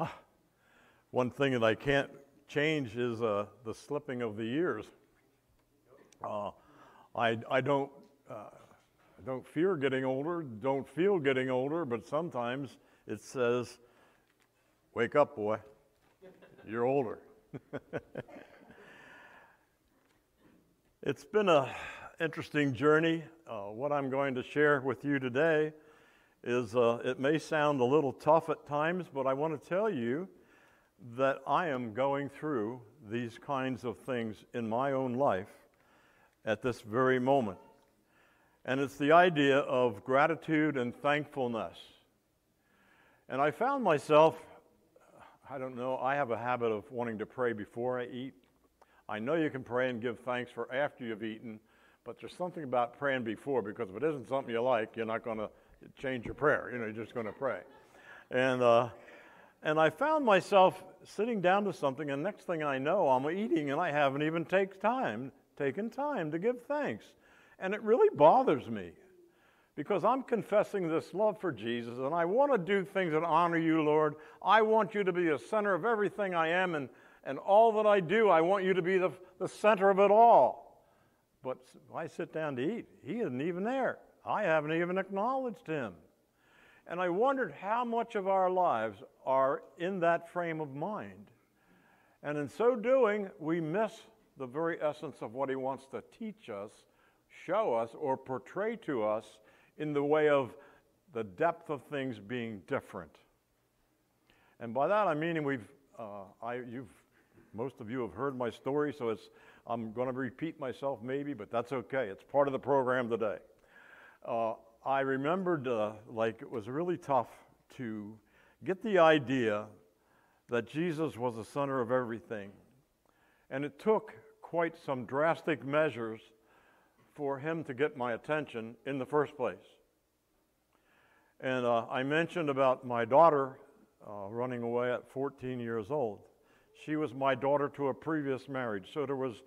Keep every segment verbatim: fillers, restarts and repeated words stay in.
Ah, one thing that I can't change is uh, the slipping of the years. Uh, I, I don't uh, I don't fear getting older, don't feel getting older, but sometimes it says, wake up, boy, you're older. It's been an interesting journey. Uh, what I'm going to share with you today is, uh, it may sound a little tough at times, but I want to tell you that I am going through these kinds of things in my own life at this very moment. And it's the idea of gratitude and thankfulness. And I found myself, I don't know, I have a habit of wanting to pray before I eat. I know you can pray and give thanks for after you've eaten, but there's something about praying before, because if it isn't something you like, you're not going to change your prayer. You know, you're just going to pray. And uh, and I found myself sitting down to something, and next thing I know, I'm eating, and I haven't even take time, taken time to give thanks. And it really bothers me, because I'm confessing this love for Jesus, and I want to do things that honor you, Lord. I want you to be the center of everything I am, and, and all that I do, I want you to be the, the center of it all. But I sit down to eat. He isn't even there. I haven't even acknowledged him. And I wondered how much of our lives are in that frame of mind. And in so doing, we miss the very essence of what he wants to teach us, show us, or portray to us in the way of the depth of things being different. And by that I mean we've, uh, I, you've, most of you have heard my story, so it's, I'm going to repeat myself maybe, but that's okay. It's part of the program today. Uh, I remembered, uh, like, it was really tough to get the idea that Jesus was the center of everything. And it took quite some drastic measures for him to get my attention in the first place. And uh, I mentioned about my daughter uh, running away at fourteen years old. She was my daughter to a previous marriage, so there was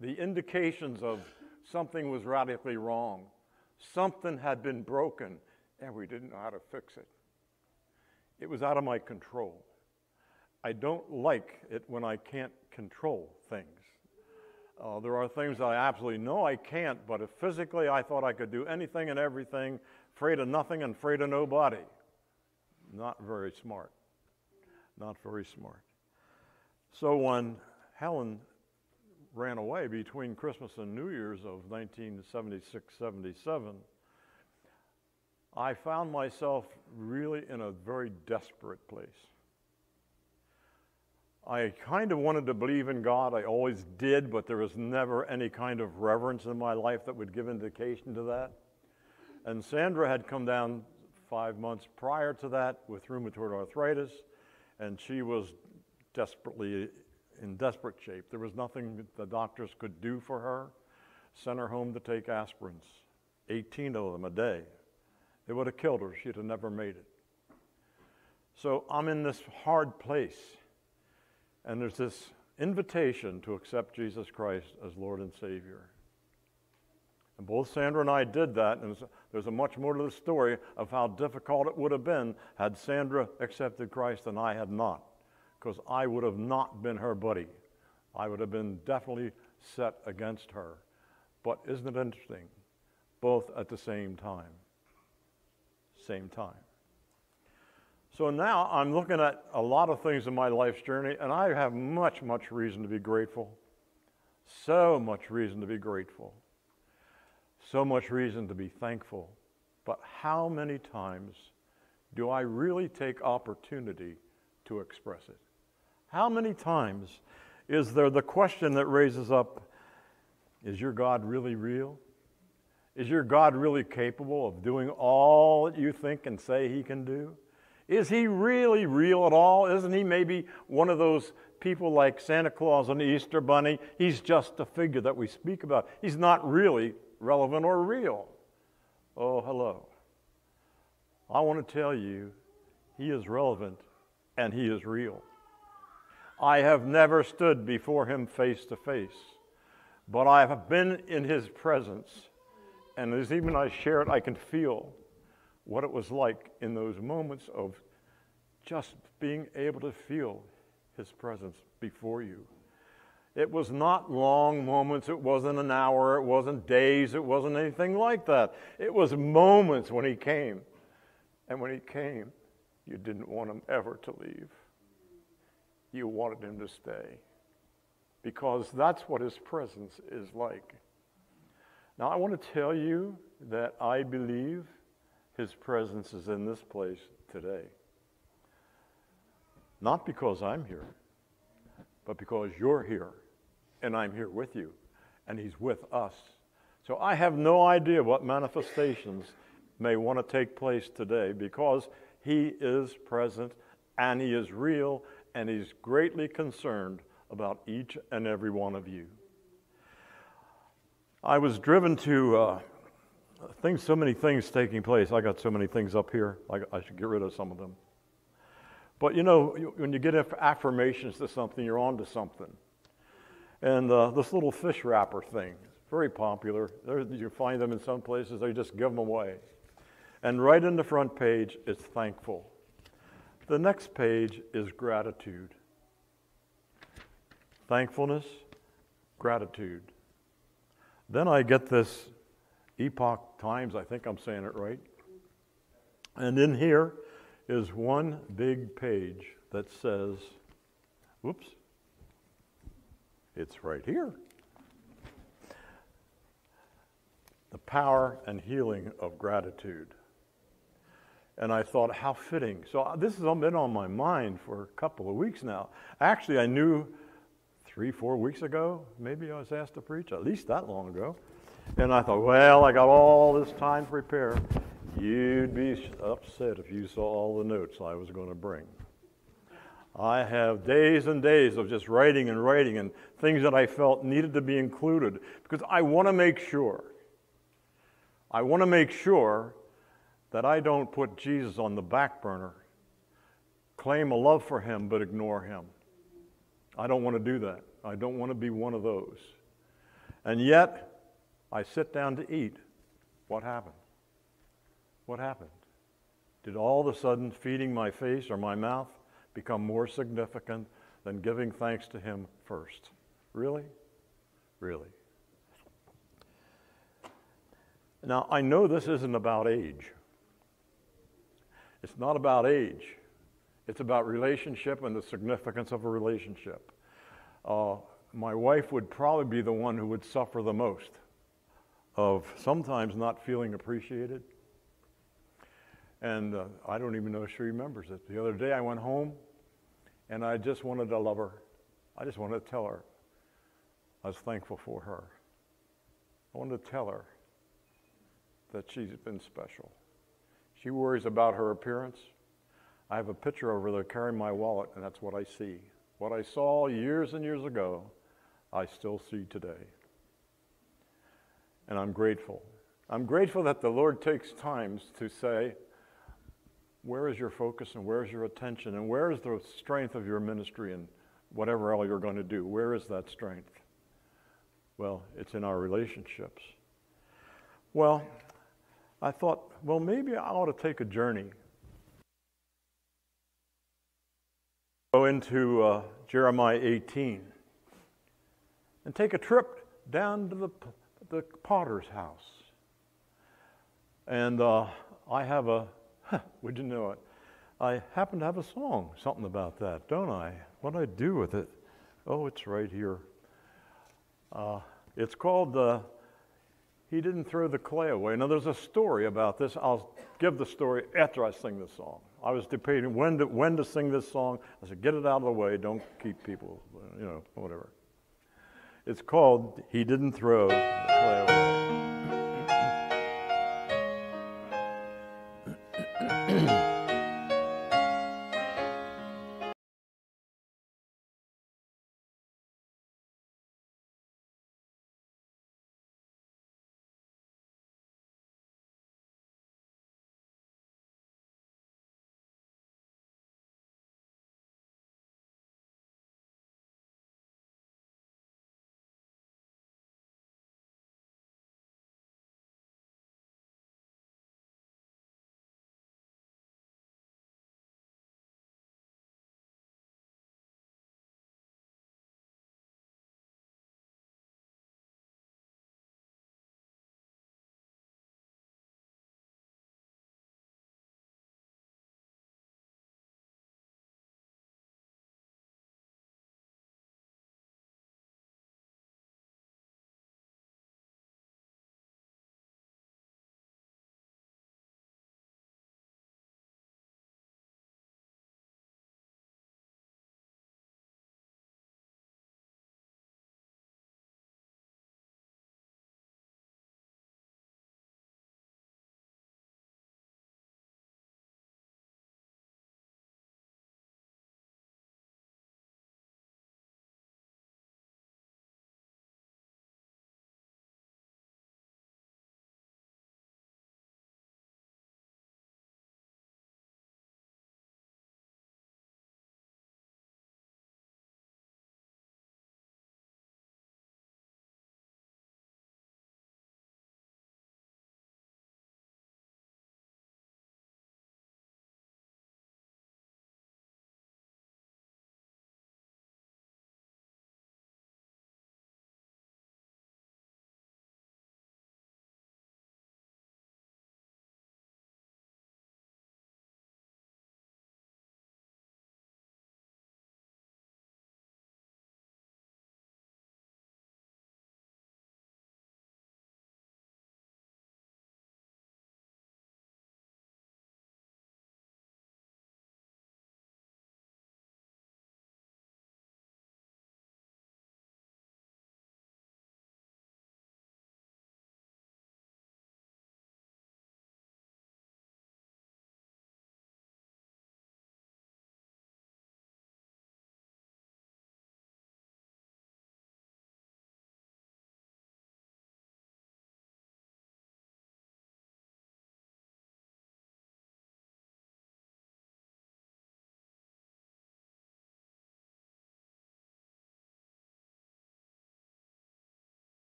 the indications of something was radically wrong. Something had been broken, and we didn't know how to fix it. It was out of my control. I don't like it when I can't control things. Uh, there are things I absolutely know I can't, but if physically I thought I could do anything and everything, afraid of nothing and afraid of nobody. Not very smart. Not very smart. So when Helen ran away between Christmas and New Year's of nineteen seventy-six seventy-seven, I found myself really in a very desperate place. I kind of wanted to believe in God. I always did, but there was never any kind of reverence in my life that would give indication to that. And Sandra had come down five months prior to that with rheumatoid arthritis, and she was desperately in desperate shape. There was nothing that the doctors could do for her. Sent her home to take aspirins, eighteen of them a day. It would have killed her. She'd have never made it. So I'm in this hard place, and there's this invitation to accept Jesus Christ as Lord and Savior. And both Sandra and I did that, and there's a much more to the story of how difficult it would have been had Sandra accepted Christ and I had not, because I would have not been her buddy. I would have been definitely set against her. But isn't it interesting? Both at the same time. Same time. So now I'm looking at a lot of things in my life's journey, and I have much, much reason to be grateful. So much reason to be grateful. So much reason to be thankful. But how many times do I really take opportunity to express it? How many times is there the question that raises up, is your God really real? Is your God really capable of doing all that you think and say he can do? Is he really real at all? Isn't he maybe one of those people like Santa Claus and the Easter Bunny? He's just a figure that we speak about. He's not really relevant or real. Oh, hello. I want to tell you, he is relevant and he is real. I have never stood before him face to face, but I have been in his presence, and as even I share it, I can feel what it was like in those moments of just being able to feel his presence before you. It was not long moments, it wasn't an hour, it wasn't days, it wasn't anything like that. It was moments when he came. And when he came, you didn't want him ever to leave. You wanted him to stay. Because that's what his presence is like. Now I want to tell you that I believe his presence is in this place today. Not because I'm here, but because you're here, and I'm here with you, and he's with us. So I have no idea what manifestations may want to take place today, because he is present, and he is real, and he's greatly concerned about each and every one of you. I was driven to uh, things, so many things taking place. I got so many things up here, I, I should get rid of some of them. But you know, when you get affirmations to something, you're on to something. And uh, this little fish wrapper thing, it's very popular. There, you find them in some places, they just give them away. And right in the front page is thankful. The next page is gratitude. Thankfulness, gratitude. Then I get this Epoch Times, I think I'm saying it right. And in here is one big page that says, whoops, it's right here. The power and healing of gratitude. And I thought, how fitting. So this has been on my mind for a couple of weeks now. Actually, I knew three, four weeks ago, maybe I was asked to preach, at least that long ago. And I thought, well, I got all this time to prepare. You'd be upset if you saw all the notes I was going to bring. I have days and days of just writing and writing and things that I felt needed to be included, because I want to make sure. I want to make sure that I don't put Jesus on the back burner, claim a love for him, but ignore him. I don't want to do that. I don't want to be one of those. And yet, I sit down to eat. What happened? What happened? Did all of a sudden feeding my face or my mouth become more significant than giving thanks to him first? Really? Really? Now, I know this isn't about age. It's not about age. It's about relationship and the significance of a relationship. Uh, my wife would probably be the one who would suffer the most of sometimes not feeling appreciated. And uh, I don't even know if she remembers it. The other day I went home and I just wanted to love her. I just wanted to tell her I was thankful for her. I wanted to tell her that she's been special. She worries about her appearance. I have a picture over there carrying my wallet, and that's what I see. What I saw years and years ago, I still see today. And I'm grateful. I'm grateful that the Lord takes times to say, where is your focus and where is your attention and where is the strength of your ministry and whatever else you're going to do? Where is that strength? Well, it's in our relationships. Well, I thought, well, maybe I ought to take a journey. Go into uh, Jeremiah eighteen and take a trip down to the, the potter's house. And uh, I have a Huh, would you know it? I happen to have a song, something about that, don't I? What do I do with it? Oh, it's right here. Uh, it's called uh, He Didn't Throw the Clay Away. Now, there's a story about this. I'll give the story after I sing this song. I was debating when to, when to sing this song. I said, get it out of the way. Don't keep people, you know, whatever. It's called He Didn't Throw the Clay Away.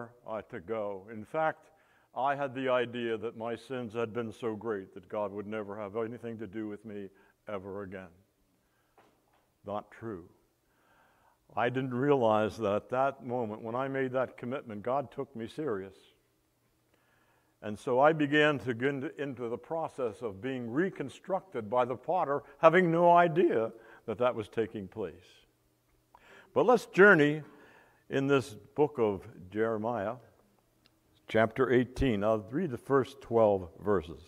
where uh, to go. In fact, I had the idea that my sins had been so great that God would never have anything to do with me ever again. Not true. I didn't realize that at that moment, when I made that commitment, God took me serious. And so I began to get into the process of being reconstructed by the potter, having no idea that that was taking place. But let's journey in this book of Jeremiah, chapter eighteen. I'll read the first twelve verses.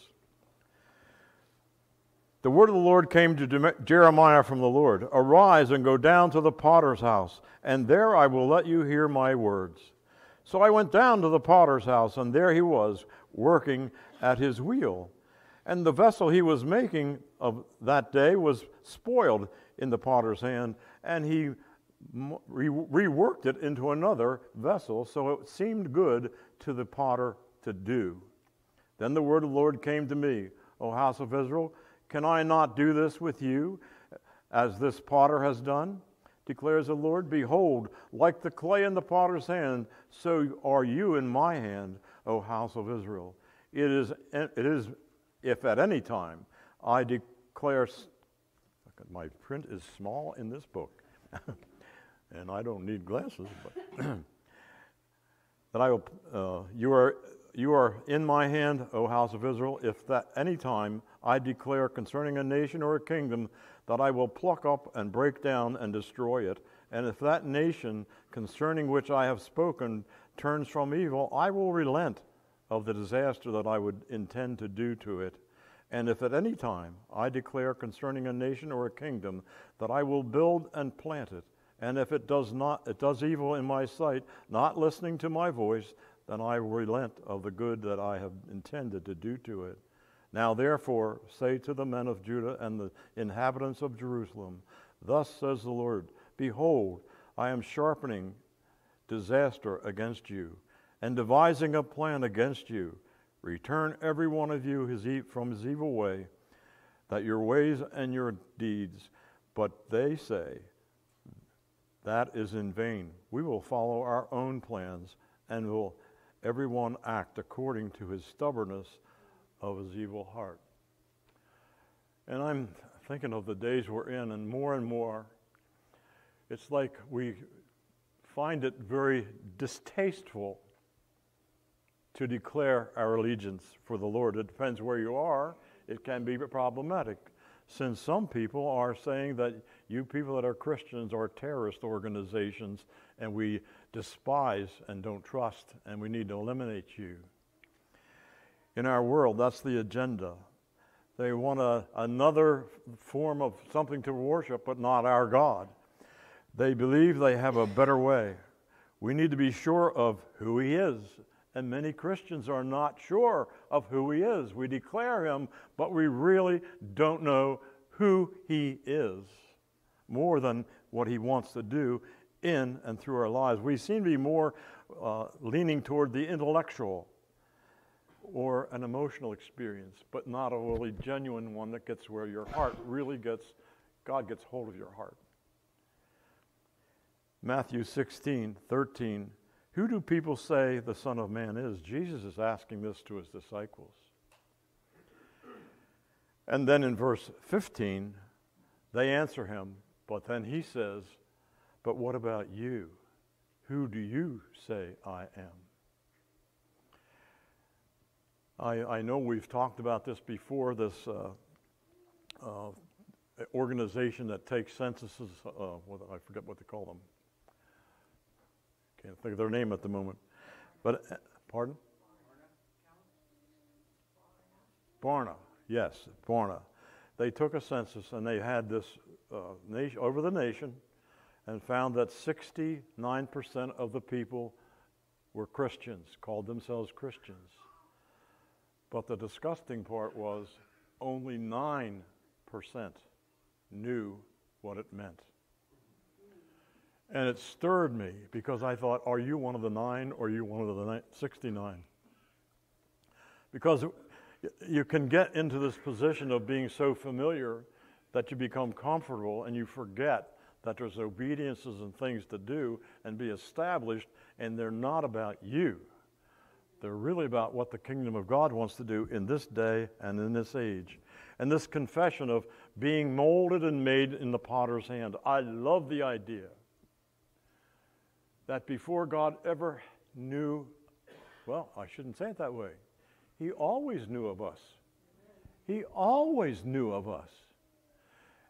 The word of the Lord came to Jeremiah from the Lord. Arise and go down to the potter's house, and there I will let you hear my words. So I went down to the potter's house, and there he was, working at his wheel. And the vessel he was making of that day was spoiled in the potter's hand, and he re- reworked it into another vessel, so it seemed good to the potter to do. Then the word of the Lord came to me, O house of Israel, can I not do this with you, as this potter has done? Declares the Lord, behold, like the clay in the potter's hand, so are you in my hand, O house of Israel. It is, it is if at any time I declare, my print is small in this book, and I don't need glasses, but that I will, uh, you are, you are in my hand, O house of Israel, if at any time I declare concerning a nation or a kingdom that I will pluck up and break down and destroy it. And if that nation concerning which I have spoken turns from evil, I will relent of the disaster that I would intend to do to it. And if at any time I declare concerning a nation or a kingdom that I will build and plant it, and if it does not, it does evil in my sight, not listening to my voice, then I will relent of the good that I have intended to do to it. Now therefore, say to the men of Judah and the inhabitants of Jerusalem, thus says the Lord, behold, I am sharpening disaster against you, and devising a plan against you. Return every one of you his e- from his evil way, that your ways and your deeds, but they say, that is in vain. We will follow our own plans, and will every one act according to his stubbornness of his evil heart. And I'm thinking of the days we're in, and more and more, it's like we find it very distasteful to declare our allegiance for the Lord. It depends where you are. It can be problematic, since some people are saying that you people that are Christians are terrorist organizations, and we despise and don't trust, and we need to eliminate you. In our world, that's the agenda. They want a, another form of something to worship, but not our God. They believe they have a better way. We need to be sure of who He is, and many Christians are not sure of who He is. We declare Him, but we really don't know who He is, more than what He wants to do in and through our lives. We seem to be more uh, leaning toward the intellectual or an emotional experience, but not a really genuine one that gets where your heart really gets, God gets hold of your heart. Matthew sixteen thirteen, who do people say the Son of Man is? Jesus is asking this to his disciples. And then in verse fifteen, they answer him, but then he says, but what about you? Who do you say I am? I, I know we've talked about this before, this uh, uh, organization that takes censuses, uh, well, I forget what they call them. Can't think of their name at the moment. But, uh, pardon? Barna, yes, Barna. They took a census and they had this uh, nation, over the nation, and found that sixty-nine percent of the people were Christians, called themselves Christians. But the disgusting part was only nine percent knew what it meant. And it stirred me because I thought, are you one of the nine or are you one of the ni- sixty-nine? Because you can get into this position of being so familiar that you become comfortable and you forget that there's obediences and things to do and be established, and they're not about you. They're really about what the kingdom of God wants to do in this day and in this age. And this confession of being molded and made in the potter's hand. I love the idea that before God ever knew, well, I shouldn't say it that way. He always knew of us. He always knew of us.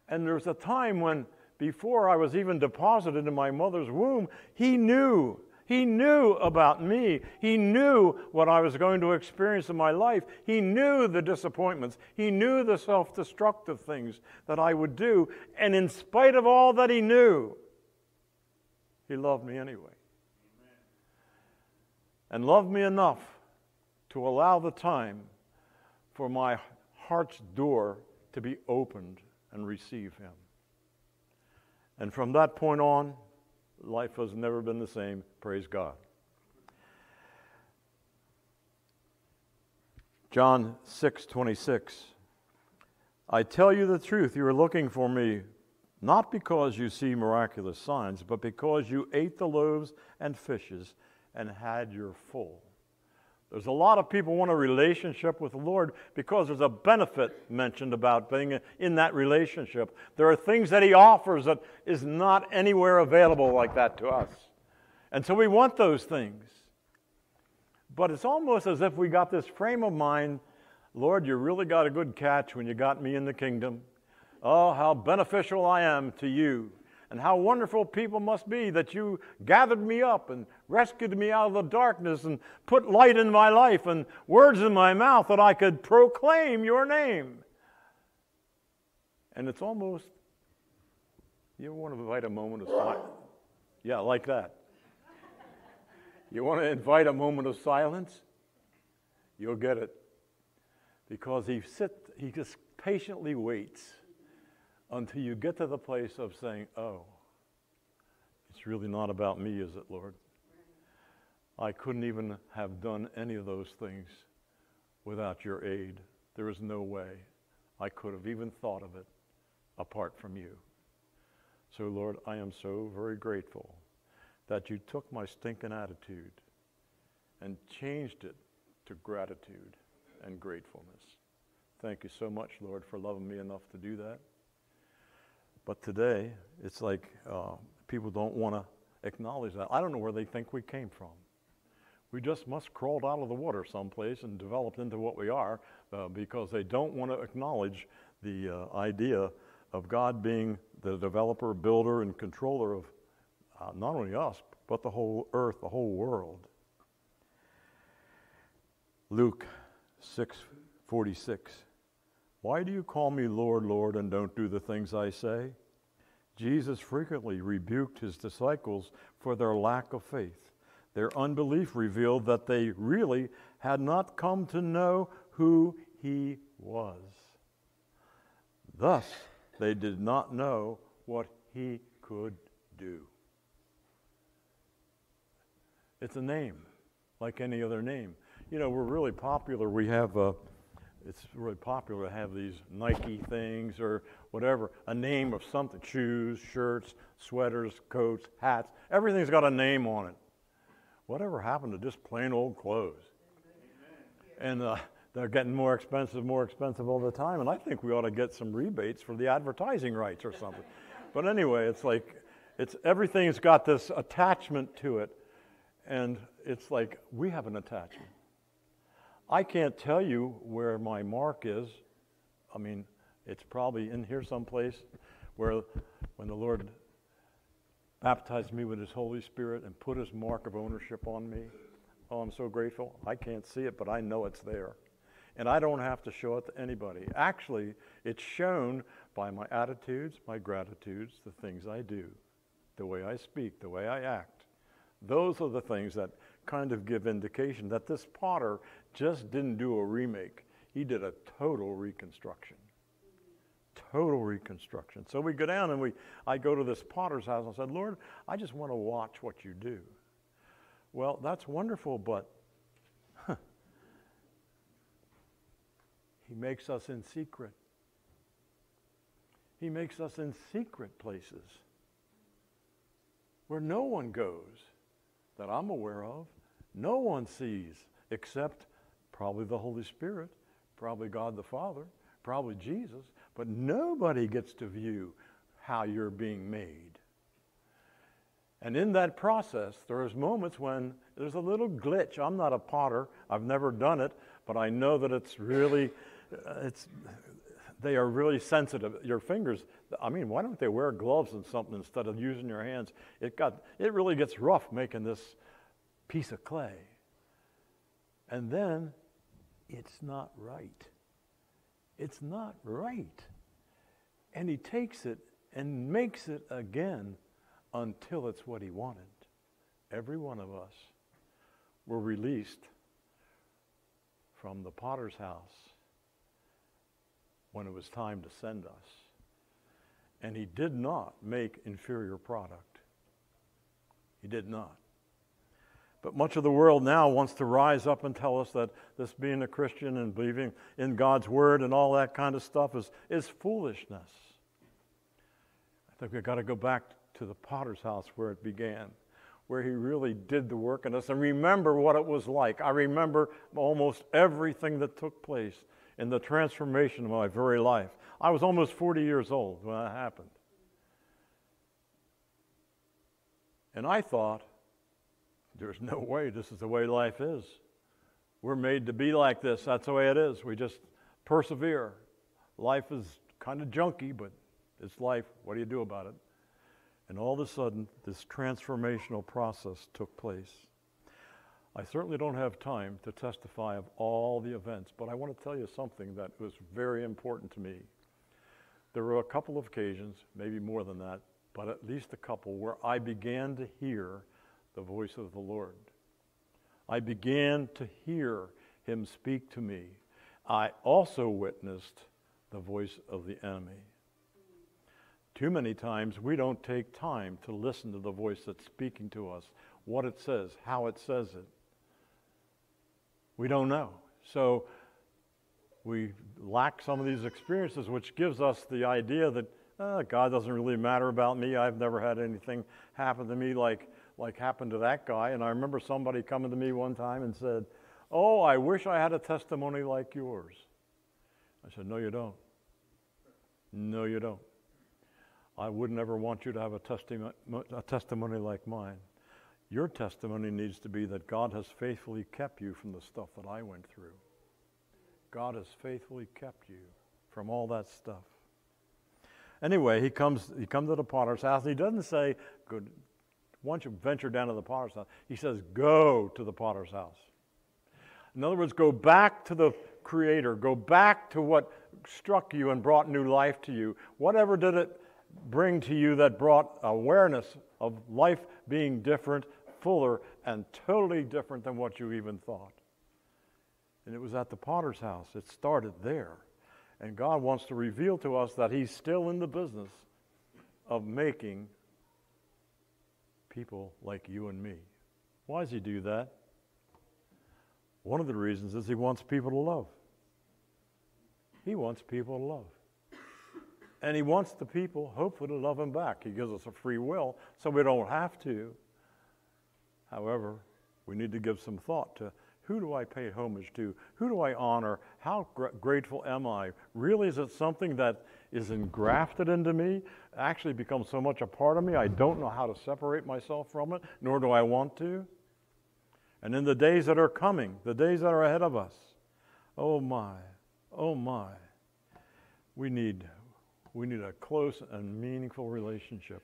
And there's a time when, before I was even deposited in my mother's womb, He knew. He knew about me. He knew what I was going to experience in my life. He knew the disappointments. He knew the self-destructive things that I would do. And in spite of all that He knew, He loved me anyway. Amen. And loved me enough to allow the time for my heart's door to be opened and receive Him. And from that point on, life has never been the same. Praise God. John six twenty-six. I tell you the truth, you are looking for me, not because you see miraculous signs, but because you ate the loaves and fishes and had your full. There's a lot of people who want a relationship with the Lord because there's a benefit mentioned about being in that relationship. There are things that He offers that is not anywhere available like that to us. And so we want those things. But it's almost as if we got this frame of mind, Lord, you really got a good catch when you got me in the kingdom. Oh, how beneficial I am to you. And how wonderful people must be that you gathered me up and rescued me out of the darkness and put light in my life and words in my mouth that I could proclaim your name. And it's almost, you want to invite a moment of silence. Yeah, like that. You want to invite a moment of silence? You'll get it. Because he sits, he just patiently waits until you get to the place of saying, oh, it's really not about me, is it, Lord? I couldn't even have done any of those things without your aid. There is no way I could have even thought of it apart from you. So, Lord, I am so very grateful that you took my stinking attitude and changed it to gratitude and gratefulness. Thank you so much, Lord, for loving me enough to do that. But today, it's like uh, people don't want to acknowledge that. I don't know where they think we came from. We just must have crawled out of the water someplace and developed into what we are uh, because they don't want to acknowledge the uh, idea of God being the developer, builder, and controller of uh, not only us, but the whole earth, the whole world. Luke six forty-six. Why do you call me Lord, Lord, and don't do the things I say? Jesus frequently rebuked his disciples for their lack of faith. Their unbelief revealed that they really had not come to know who he was. Thus, they did not know what he could do. It's a name, like any other name. You know, we're really popular. We have a... It's really popular to have these Nike things or whatever, a name of something, shoes, shirts, sweaters, coats, hats. Everything's got a name on it. Whatever happened to just plain old clothes? Amen. And uh, they're getting more expensive, more expensive all the time, and I think we ought to get some rebates for the advertising rights or something. But anyway, it's like it's everything's got this attachment to it, and it's like we have an attachment. I can't tell you where my mark is. I mean, it's probably in here someplace where when the Lord baptized me with his Holy Spirit and put his mark of ownership on me, oh, I'm so grateful. I can't see it, but I know it's there. And I don't have to show it to anybody. Actually, it's shown by my attitudes, my gratitudes, the things I do, the way I speak, the way I act. Those are the things that kind of give indication that this potter just didn't do a remake. He did a total reconstruction. Total reconstruction. So we go down and we, I go to this potter's house and I said, Lord, I just want to watch what you do. Well, that's wonderful, but huh, he makes us in secret. He makes us in secret places. where no one goes that I'm aware of. No one sees except probably the Holy Spirit, probably God the Father, probably Jesus, but nobody gets to view how you're being made. And in that process, there's moments when there's a little glitch. I'm not a potter. I've never done it, but I know that it's really, it's, they are really sensitive. Your fingers, I mean, why don't they wear gloves and something instead of using your hands? It got, it really gets rough making this piece of clay. And then it's not right. It's not right. And he takes it and makes it again until it's what he wanted. Every one of us were released from the potter's house when it was time to send us. And he did not make inferior product. He did not. But much of the world now wants to rise up and tell us that this being a Christian and believing in God's word and all that kind of stuff is, is foolishness. I think we've got to go back to the potter's house where it began, where he really did the work in us. And remember what it was like. I remember almost everything that took place in the transformation of my very life. I was almost forty years old when that happened. And I thought, there's no way this is the way life is. We're made to be like this. That's the way it is. We just persevere. Life is kind of junky, but it's life. What do you do about it? And all of a sudden, this transformational process took place. I certainly don't have time to testify of all the events, but I want to tell you something that was very important to me. There were a couple of occasions, maybe more than that, but at least a couple, where I began to hear the voice of the Lord. I began to hear him speak to me. I also witnessed the voice of the enemy. Too many times we don't take time to listen to the voice that's speaking to us, what it says, how it says it. We don't know. So we lack some of these experiences, which gives us the idea that oh, God doesn't really matter about me. I've never had anything happen to me like like happened to that guy. And I remember somebody coming to me one time and said, oh, I wish I had a testimony like yours. I said, no, you don't. No, you don't. I wouldn't ever want you to have a, testi- a testimony like mine. Your testimony needs to be that God has faithfully kept you from the stuff that I went through. God has faithfully kept you from all that stuff. Anyway, he comes, he comes to the potter's house, and he doesn't say, good, why don't you venture down to the potter's house? He says, go to the potter's house. In other words, go back to the Creator. Go back to what struck you and brought new life to you. Whatever did it bring to you that brought awareness of life being different, fuller, and totally different than what you even thought? And it was at the potter's house. It started there. And God wants to reveal to us that he's still in the business of making people like you and me. Why does he do that? One of the reasons is he wants people to love. He wants people to love. And he wants the people, hopefully, to love him back. He gives us a free will, so we don't have to. However, we need to give some thought to who do I pay homage to? Who do I honor? How gr- grateful am I? Really, is it something that is engrafted into me, actually becomes so much a part of me, I don't know how to separate myself from it, nor do I want to? And in the days that are coming, the days that are ahead of us, oh my, oh my, we need We need a close and meaningful relationship.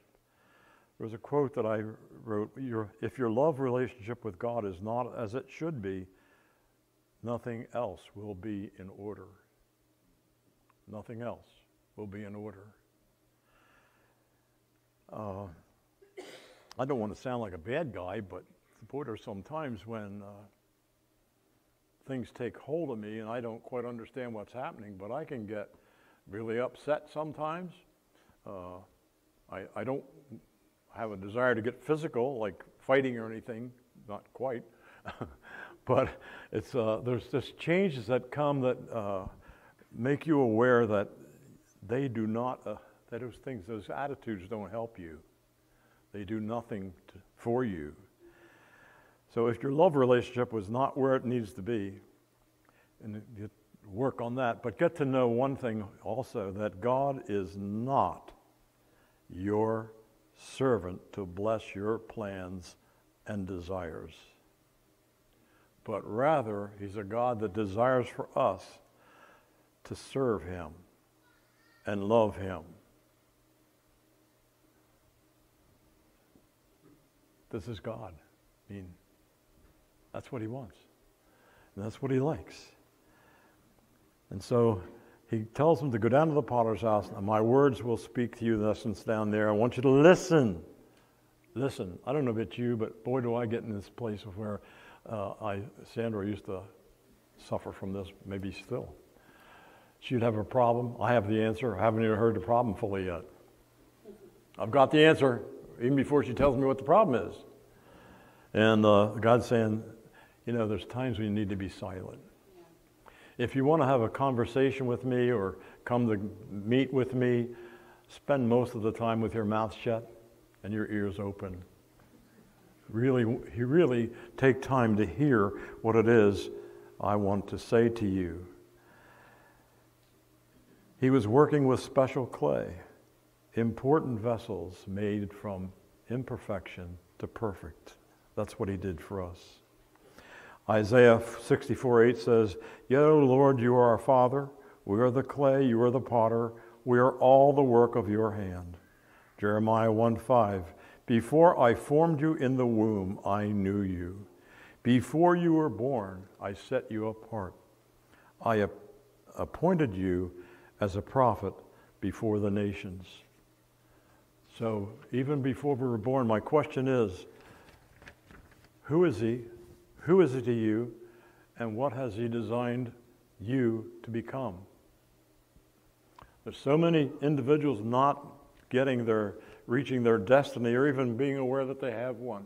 There was a quote that I wrote, your, if your love relationship with God is not as it should be, nothing else will be in order. Nothing else will be in order. Uh, I don't want to sound like a bad guy, but boy, there's sometimes when uh, things take hold of me and I don't quite understand what's happening, but I can get really upset sometimes. Uh, I, I don't have a desire to get physical, like fighting or anything, not quite. But it's uh, there's just changes that come that uh, make you aware that they do not, uh, that those things, those attitudes don't help you. They do nothing to, for you. So if your love relationship was not where it needs to be, and you work on that, but get to know one thing also, that God is not your servant to bless your plans and desires, but rather he's a God that desires for us to serve him and love him. This is God. I mean, that's what he wants. And that's what he likes. And so he tells them to go down to the potter's house. And my words will speak to you, in essence, down there. I want you to listen. Listen. I don't know about you, but boy, do I get in this place of where uh, I, Sandra used to suffer from this, maybe still. She'd have a problem. I have the answer. I haven't even heard the problem fully yet. I've got the answer, even before she tells me what the problem is. And uh, God's saying, you know, there's times when you need to be silent. Yeah. If you want to have a conversation with me or come to meet with me, spend most of the time with your mouth shut and your ears open. Really, you really take time to hear what it is I want to say to you. He was working with special clay, important vessels made from imperfection to perfect. That's what he did for us. Isaiah sixty-four eight says, Yet, O Lord, you are our Father. We are the clay, you are the potter. We are all the work of your hand. Jeremiah one five, Before I formed you in the womb, I knew you. Before you were born, I set you apart. I ap- appointed you as a prophet before the nations. So even before we were born, my question is, who is he? Who is he to you? And what has he designed you to become? There's so many individuals not getting their, reaching their destiny or even being aware that they have one.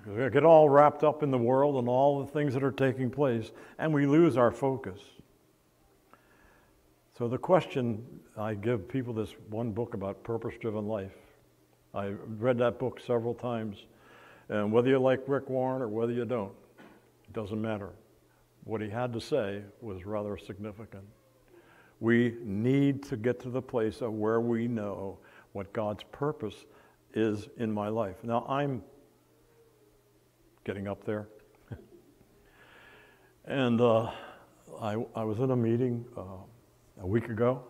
Because we get all wrapped up in the world and all the things that are taking place, and we lose our focus. So the question, I give people this one book about purpose-driven life. I read that book several times. And whether you like Rick Warren or whether you don't, it doesn't matter. What he had to say was rather significant. We need to get to the place of where we know what God's purpose is in my life. Now, I'm getting up there. and uh, I, I was in a meeting uh, a week ago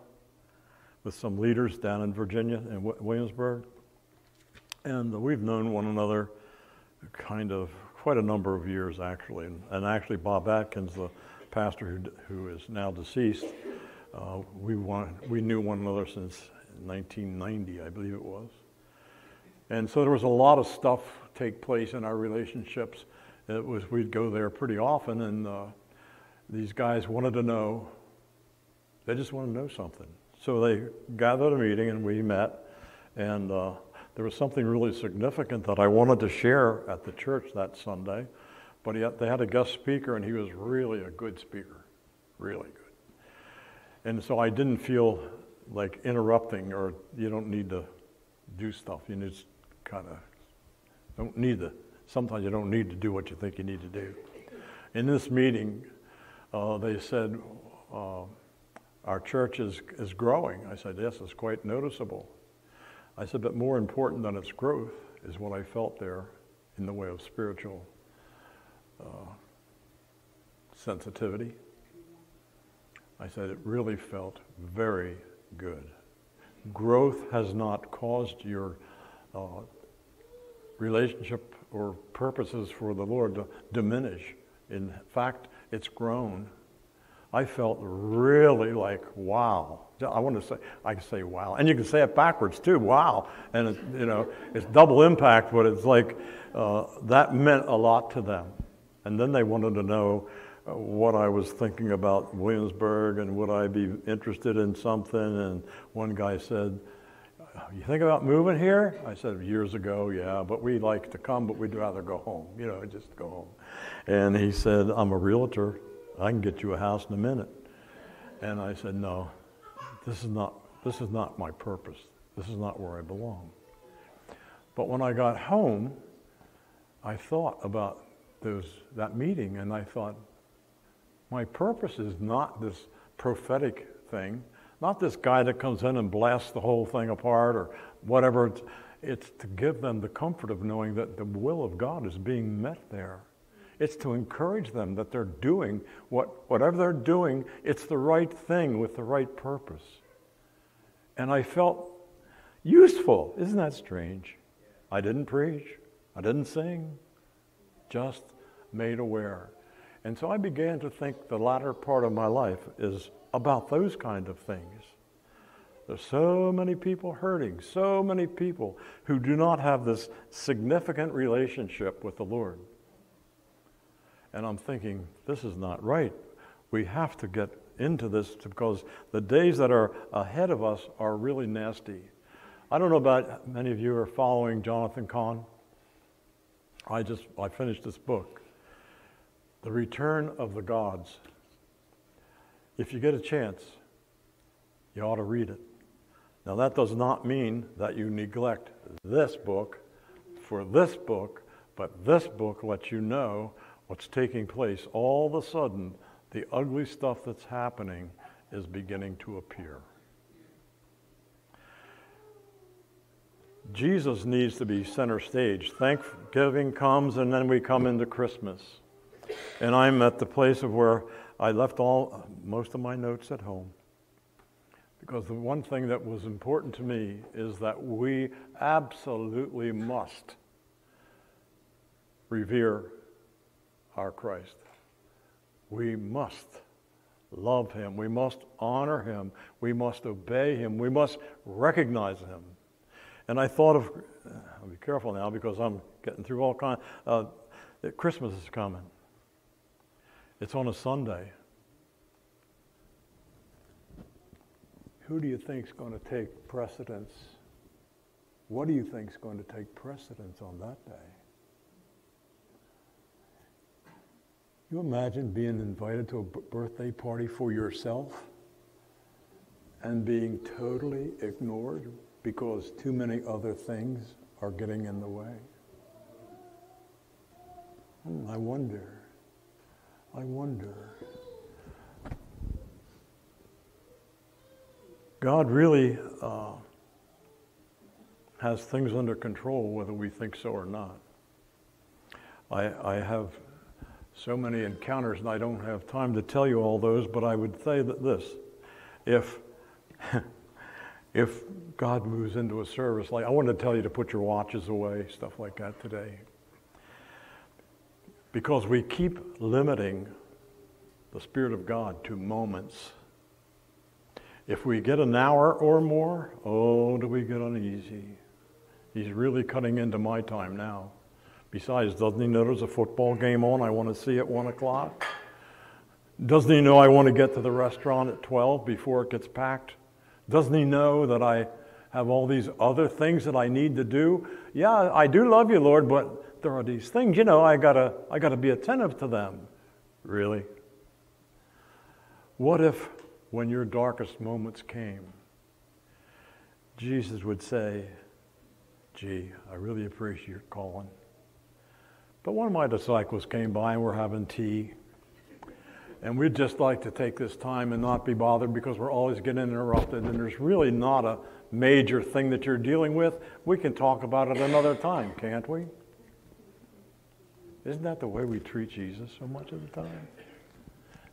with some leaders down in Virginia and Williamsburg, and we've known one another kind of quite a number of years actually, and, and actually Bob Atkins, the pastor who who is now deceased, uh, we want, we knew one another since nineteen ninety, I believe it was, and so there was a lot of stuff take place in our relationships. It was we'd go there pretty often, and uh, these guys wanted to know. They just want to know something. So they gathered a meeting and we met, and uh, there was something really significant that I wanted to share at the church that Sunday, but he, they had a guest speaker, and he was really a good speaker, really good. And so I didn't feel like interrupting, or you don't need to do stuff. You just kind of don't need to, sometimes you don't need to do what you think you need to do. In this meeting, uh, they said, uh, our church is, is growing. I said, yes, it's quite noticeable. I said, but more important than its growth is what I felt there in the way of spiritual uh, sensitivity. I said, it really felt very good. Growth has not caused your uh, relationship or purposes for the Lord to diminish. In fact, it's grown. I felt really like, wow. I want to say, I can say wow. And you can say it backwards too, wow. And it, you know, it's double impact, but it's like, uh, that meant a lot to them. And then they wanted to know what I was thinking about Williamsburg and would I be interested in something. And one guy said, you think about moving here? I said, years ago, yeah, but we like to come, but we'd rather go home. You know, just go home. And he said, I'm a realtor. I can get you a house in a minute. And I said, no, this is not, this is not my purpose. This is not where I belong. But when I got home, I thought about those, that meeting, and I thought, my purpose is not this prophetic thing, not this guy that comes in and blasts the whole thing apart or whatever. It's, it's to give them the comfort of knowing that the will of God is being met there. It's to encourage them that they're doing what, whatever they're doing, it's the right thing with the right purpose. And I felt useful. Isn't that strange? I didn't preach. I didn't sing. Just made aware. And so I began to think the latter part of my life is about those kind of things. There's so many people hurting, so many people who do not have this significant relationship with the Lord. And I'm thinking, this is not right. We have to get into this because the days that are ahead of us are really nasty. I don't know about many of you are following Jonathan Cahn. I just, I finished this book, The Return of the Gods. If you get a chance, you ought to read it. Now that does not mean that you neglect this book for this book, but this book lets you know what's taking place. All of a sudden, the ugly stuff that's happening is beginning to appear. Jesus needs to be center stage. Thanksgiving comes and then we come into Christmas. And I'm at the place of where I left all most of my notes at home. Because the one thing that was important to me is that we absolutely must revere our Christ. We must love him. We must honor him. We must obey him. We must recognize him. And I thought of, I'll be careful now because I'm getting through all kinds. Uh, Christmas is coming. It's on a Sunday. Who do you think is going to take precedence? What do you think is going to take precedence on that day? You imagine being invited to a birthday party for yourself and being totally ignored because too many other things are getting in the way? Hmm, I wonder, I wonder. God really uh, has things under control whether we think so or not. I, I have so many encounters, and I don't have time to tell you all those, but I would say that this, if if God moves into a service, like I wanted to tell you to put your watches away, stuff like that today, because we keep limiting the Spirit of God to moments. If we get an hour or more, oh, do we get uneasy. He's really cutting into my time now. Besides, doesn't he know there's a football game on I want to see at one o'clock? Doesn't he know I want to get to the restaurant at twelve before it gets packed? Doesn't he know that I have all these other things that I need to do? Yeah, I do love you, Lord, but there are these things, you know, I gotta, I gotta be attentive to them. Really? What if when your darkest moments came, Jesus would say, gee, I really appreciate your calling. But one of my disciples came by and we're having tea. And we'd just like to take this time and not be bothered because we're always getting interrupted and there's really not a major thing that you're dealing with. We can talk about it another time, can't we? Isn't that the way we treat Jesus so much of the time?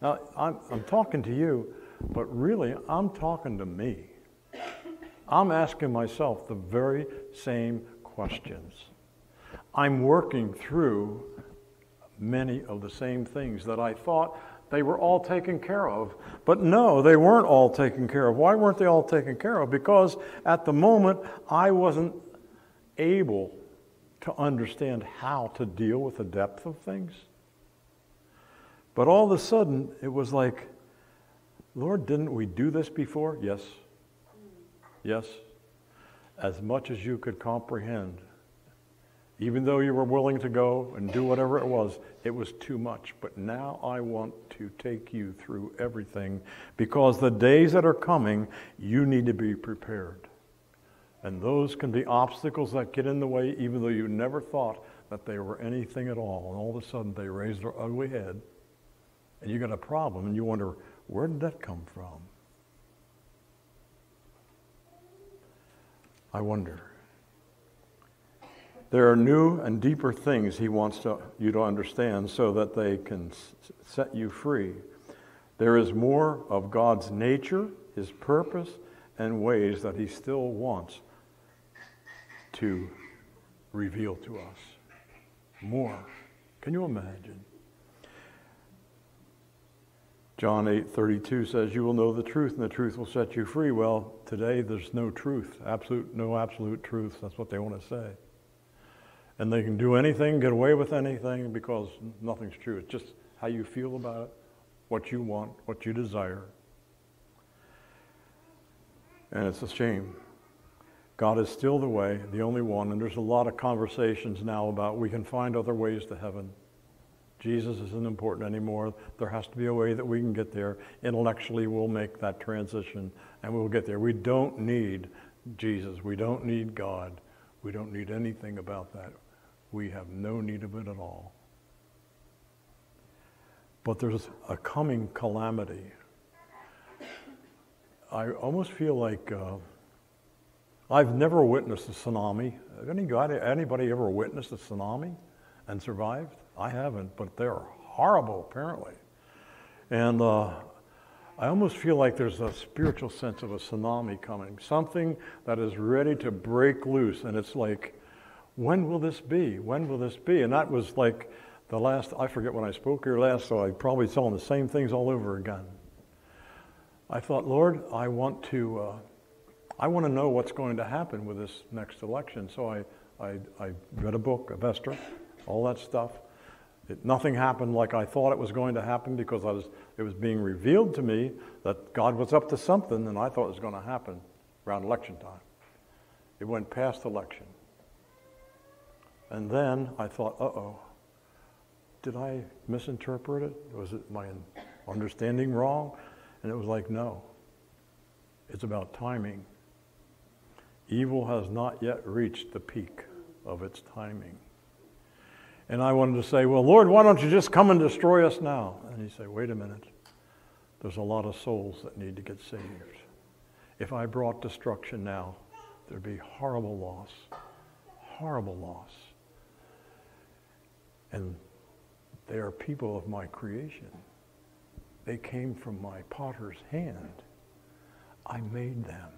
Now, I'm, I'm talking to you, but really I'm talking to me. I'm asking myself the very same questions. I'm working through many of the same things that I thought they were all taken care of. But no, they weren't all taken care of. Why weren't they all taken care of? Because at the moment, I wasn't able to understand how to deal with the depth of things. But all of a sudden, it was like, Lord, didn't we do this before? Yes. Yes. As much as you could comprehend. Even though you were willing to go and do whatever it was, it was too much. But now I want to take you through everything because the days that are coming, you need to be prepared. And those can be obstacles that get in the way, even though you never thought that they were anything at all. And all of a sudden, they raise their ugly head, and you got a problem, and you wonder, where did that come from? I wonder. There are new and deeper things he wants to, you to understand so that they can s- set you free. There is more of God's nature, his purpose, and ways that he still wants to reveal to us. More. Can you imagine? John eight thirty-two says, you will know the truth, and the truth will set you free. Well, today there's no truth, absolute, no absolute truth. That's what they want to say. And they can do anything, get away with anything, because nothing's true. It's just how you feel about it, what you want, what you desire. And it's a shame. God is still the way, the only one, and there's a lot of conversations now about we can find other ways to heaven. Jesus isn't important anymore. There has to be a way that we can get there. Intellectually, we'll make that transition, and we'll get there. We don't need Jesus. We don't need God. We don't need anything about that. We have no need of it at all. But there's a coming calamity. I almost feel like uh, I've never witnessed a tsunami. Anybody, anybody ever witnessed a tsunami and survived? I haven't, but they're horrible, apparently. And uh, I almost feel like there's a spiritual sense of a tsunami coming, something that is ready to break loose. And it's like, when will this be? When will this be? And that was like the last, I forget when I spoke here last, so I probably saw the same things all over again. I thought, Lord, I want to, uh, I want to know what's going to happen with this next election. So I, I, I read a book, a Esther, all that stuff. It, nothing happened like I thought it was going to happen because I was, it was being revealed to me that God was up to something, and I thought it was going to happen around election time. It went past election. And then I thought, uh-oh, did I misinterpret it? Was it my understanding wrong? And it was like, no, it's about timing. Evil has not yet reached the peak of its timing. And I wanted to say, well, Lord, why don't you just come and destroy us now? And he said, wait a minute. There's a lot of souls that need to get saved. If I brought destruction now, there'd be horrible loss, horrible loss. And they are people of my creation. They came from my potter's hand. I made them.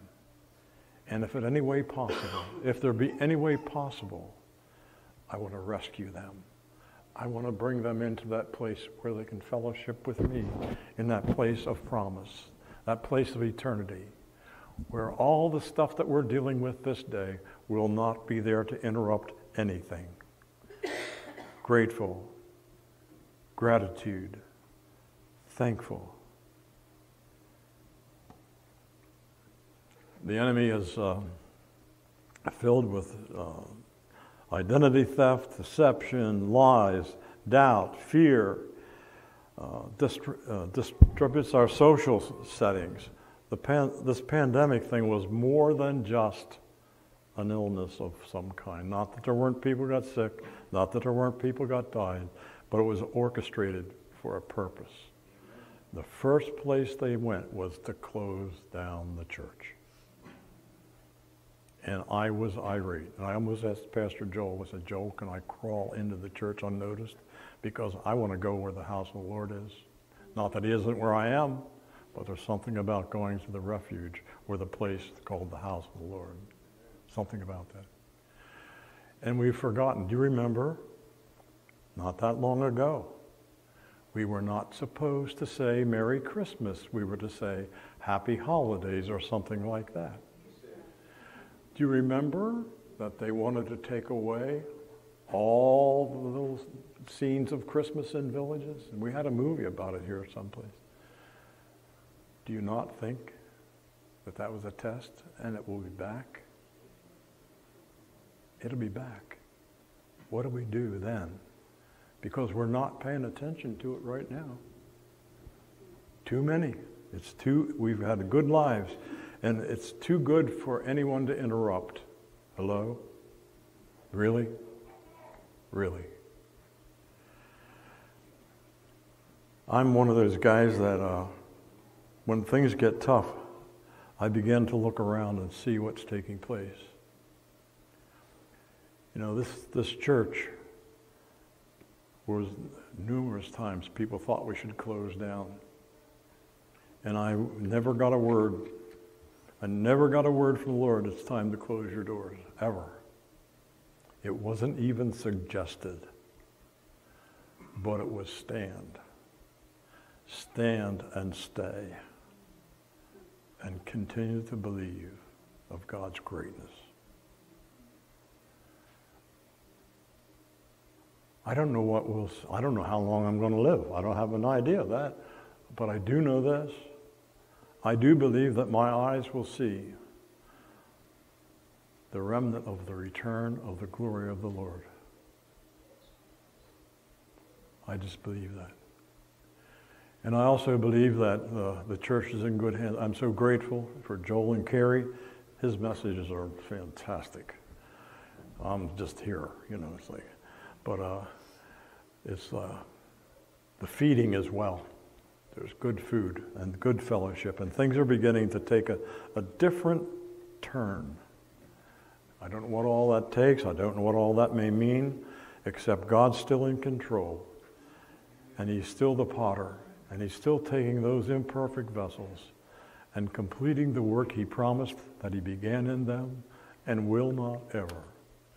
And if in any way possible, if there be any way possible, I want to rescue them. I want to bring them into that place where they can fellowship with me in that place of promise, that place of eternity, where all the stuff that we're dealing with this day will not be there to interrupt anything. Grateful, gratitude, thankful. The enemy is uh, filled with uh, identity theft, deception, lies, doubt, fear, uh, distri- uh, distributes our social settings. The pan- this pandemic thing was more than just an illness of some kind. Not that there weren't people who got sick, not that there weren't people who got died, but it was orchestrated for a purpose. The first place they went was to close down the church. And I was irate. And I almost asked Pastor Joel, I said, Joel, can I crawl into the church unnoticed? Because I want to go where the house of the Lord is. Not that he isn't where I am, but there's something about going to the refuge or the place called the house of the Lord. Something about that. And we've forgotten. Do you remember? Not that long ago, we were not supposed to say Merry Christmas. We were to say Happy Holidays or something like that. Do you remember that they wanted to take away all the little scenes of Christmas in villages? And we had a movie about it here someplace. Do you not think that that was a test and it will be back? It'll be back. What do we do then? Because we're not paying attention to it right now. Too many. It's too, we've had good lives. and it's too good for anyone to interrupt. Hello? Really? Really? I'm one of those guys that uh, when things get tough, I begin to look around and see what's taking place. You know, this, this church was numerous times people thought we should close down. And I never got a word. I never got a word from the Lord, it's time to close your doors, ever. It wasn't even suggested, but it was stand. Stand and stay and continue to believe of God's greatness. I don't know what will, I don't know how long I'm going to live. I don't have an idea of that, but I do know this. I do believe that my eyes will see the remnant of the return of the glory of the Lord. I just believe that. And I also believe that uh, the church is in good hands. I'm so grateful for Joel and Carrie. His messages are fantastic. I'm just here, you know, it's like, but uh, it's uh, the feeding as well. There's good food and good fellowship, and things are beginning to take a, a different turn. I don't know what all that takes. I don't know what all that may mean, except God's still in control, and he's still the potter. And he's still taking those imperfect vessels and completing the work he promised that he began in them and will not ever,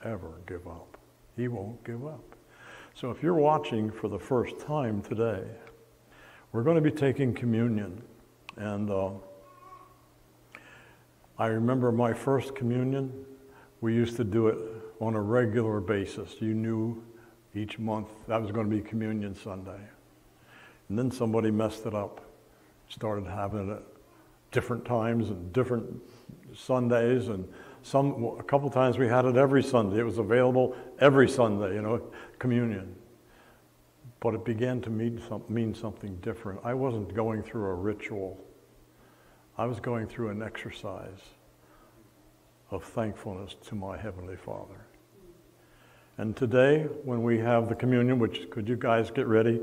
ever give up. He won't give up. So if you're watching for the first time today, we're going to be taking communion. And uh, I remember my first communion, we used to do it on a regular basis. You knew each month that was going to be Communion Sunday. And then somebody messed it up, started having it at different times and different Sundays, and some a couple times we had it every Sunday. It was available every Sunday, you know, communion. But it began to mean, some, mean something different. I wasn't going through a ritual. I was going through an exercise of thankfulness to my Heavenly Father. And today, when we have the communion, which could you guys get ready?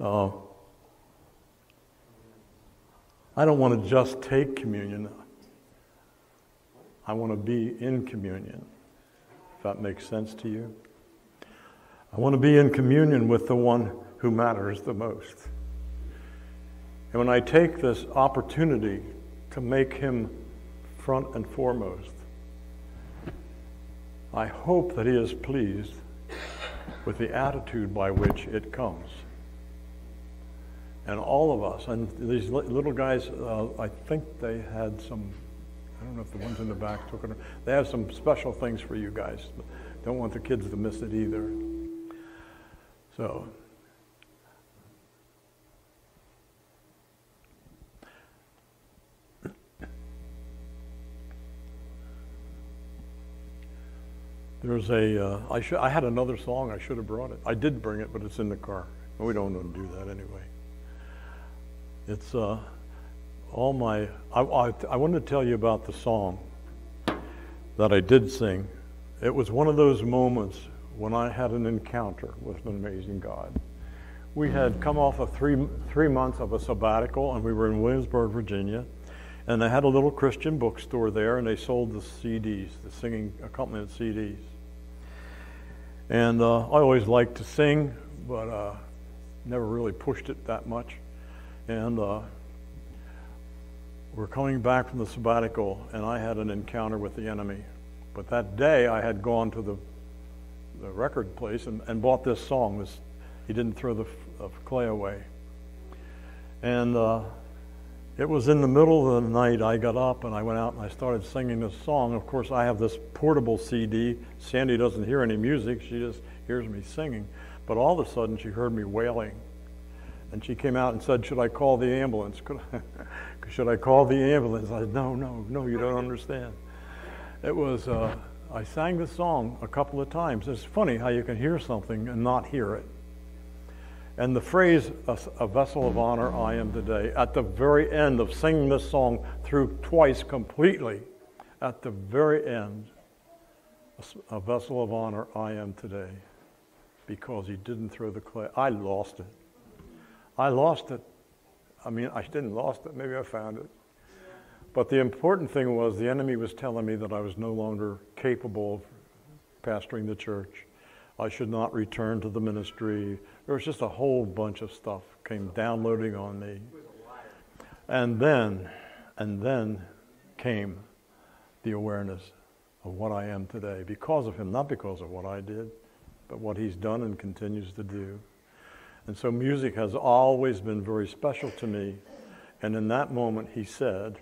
Uh, I don't want to just take communion. I want to be in communion, if that makes sense to you. I want to be in communion with the one who matters the most. And when I take this opportunity to make him front and foremost, I hope that he is pleased with the attitude by which it comes. And all of us, and these little guys, uh, I think they had some, I don't know if the ones in the back took it, they have some special things for you guys. Don't want the kids to miss it either. So, there's a, uh, I, sh I had another song, I should have brought it. I did bring it, but it's in the car. We don't want to do that anyway. It's uh, all my, I, I, I wanted to tell you about the song that I did sing. It was one of those moments when I had an encounter with an amazing God. We had come off of three, three months of a sabbatical, and we were in Williamsburg, Virginia, and they had a little Christian bookstore there, and they sold the C Ds, the singing accompaniment C Ds. And uh, I always liked to sing, but uh, never really pushed it that much. And uh, we're coming back from the sabbatical, and I had an encounter with the enemy. But that day, I had gone to the, the record place and, and bought this song, this, He Didn't Throw the Clay Away. And uh, it was in the middle of the night, I got up and I went out and I started singing this song. Of course, I have this portable C D. Sandy doesn't hear any music, she just hears me singing. But all of a sudden, she heard me wailing. And she came out and said, should I call the ambulance? Could I, should I call the ambulance? I said, no, no, no, you don't understand. It was, uh, I sang the song a couple of times. It's funny how you can hear something and not hear it. And the phrase, a vessel of honor I am today, at the very end of singing this song through twice completely, at the very end, a vessel of honor I am today, because he didn't throw the clay. I lost it. I lost it. I mean, I didn't lost it. Maybe I found it. But the important thing was the enemy was telling me that I was no longer capable of pastoring the church. I should not return to the ministry. There was just a whole bunch of stuff came downloading on me. And then, and then came the awareness of what I am today because of him, not because of what I did, but what he's done and continues to do. And so music has always been very special to me. And in that moment, he said,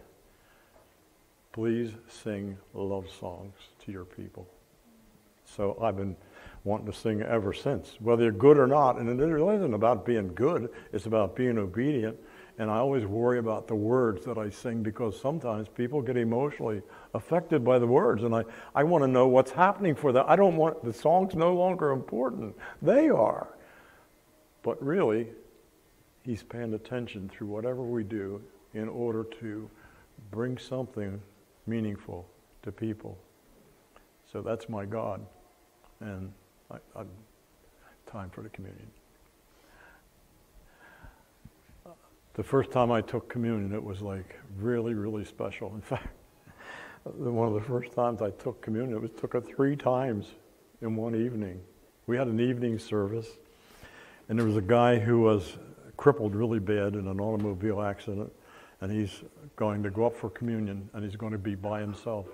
please sing love songs to your people. So I've been wanting to sing ever since, whether you're good or not. And it really isn't about being good. It's about being obedient. And I always worry about the words that I sing because sometimes people get emotionally affected by the words. And I, I want to know what's happening for them. I don't want, the song's no longer important. They are. But really, he's paying attention through whatever we do in order to bring something meaningful to people. So that's my God. And I, I, time for the communion. The first time I took communion, it was like really, really special. In fact, one of the first times I took communion, it was, took it three times in one evening. We had an evening service. And there was a guy who was crippled really bad in an automobile accident, and he's going to go up for communion, and he's going to be by himself.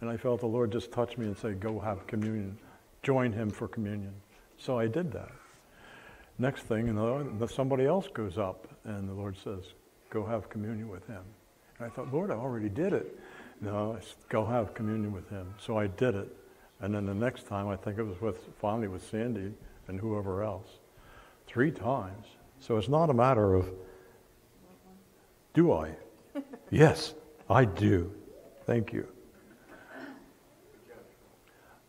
And I felt the Lord just touch me and say, go have communion. Join him for communion. So I did that. Next thing, you know, somebody else goes up, and the Lord says, go have communion with him. And I thought, Lord, I already did it. No, I said, go have communion with him. So I did it. And then the next time, I think it was with, finally with Sandy and whoever else. Three times. So it's not a matter of, do I? Yes, I do. Thank you.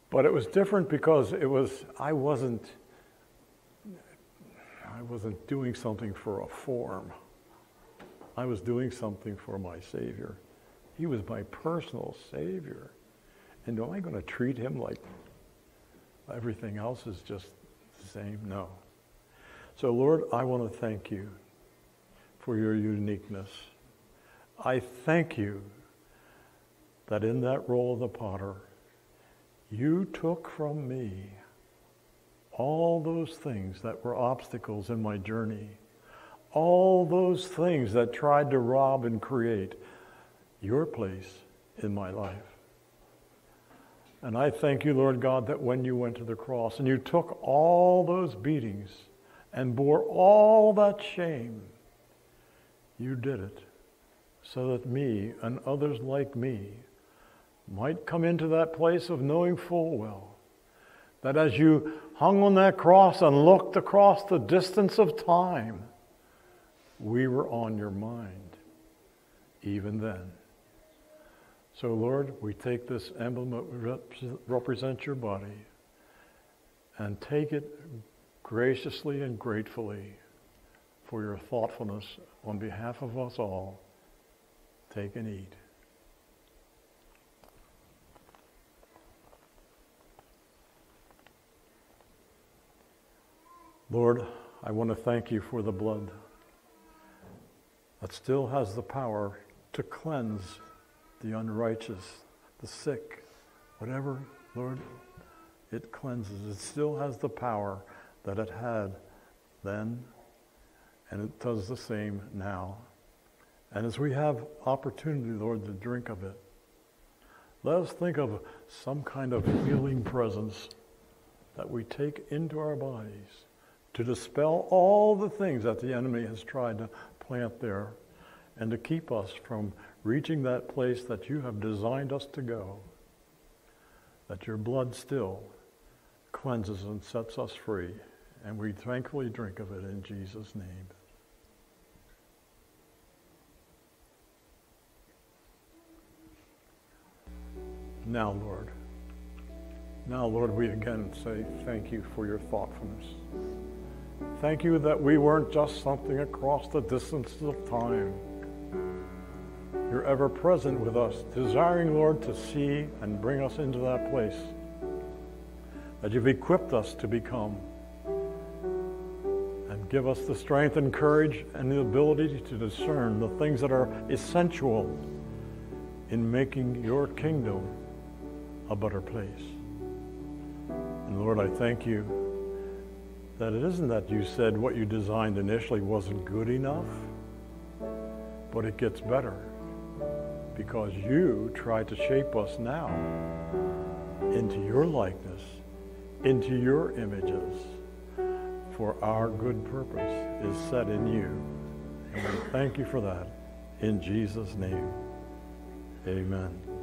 But it was different because it was, I wasn't, I wasn't doing something for a form. I was doing something for my Savior. He was my personal Savior. And am I going to treat him like everything else is just the same? No. So, Lord, I want to thank you for your uniqueness. I thank you that in that role of the potter, you took from me all those things that were obstacles in my journey, all those things that tried to rob and create your place in my life. And I thank you, Lord God, that when you went to the cross and you took all those beatings and bore all that shame, you did it so that me and others like me might come into that place of knowing full well that as you hung on that cross and looked across the distance of time, we were on your mind even then. So, Lord, we take this emblem that represents your body and take it graciously and gratefully for your thoughtfulness on behalf of us all. Take and eat. Lord, I want to thank you for the blood that still has the power to cleanse the unrighteous, the sick, whatever, Lord, it cleanses. It still has the power that it had then, and it does the same now. And as we have opportunity, Lord, to drink of it, let us think of some kind of healing presence that we take into our bodies to dispel all the things that the enemy has tried to plant there and to keep us from reaching that place that you have designed us to go, that your blood still cleanses and sets us free. And we thankfully drink of it in Jesus' name. Now, Lord, now, Lord, we again say thank you for your thoughtfulness. Thank you that we weren't just something across the distances of time. You're ever present with us, desiring, Lord, to see and bring us into that place that you've equipped us to become. And give us the strength and courage and the ability to discern the things that are essential in making your kingdom a better place. And Lord, I thank you that it isn't that you said what you designed initially wasn't good enough, but it gets better because you try to shape us now into your likeness, into your images, for our good purpose is set in you. And we thank you for that. In Jesus' name, amen.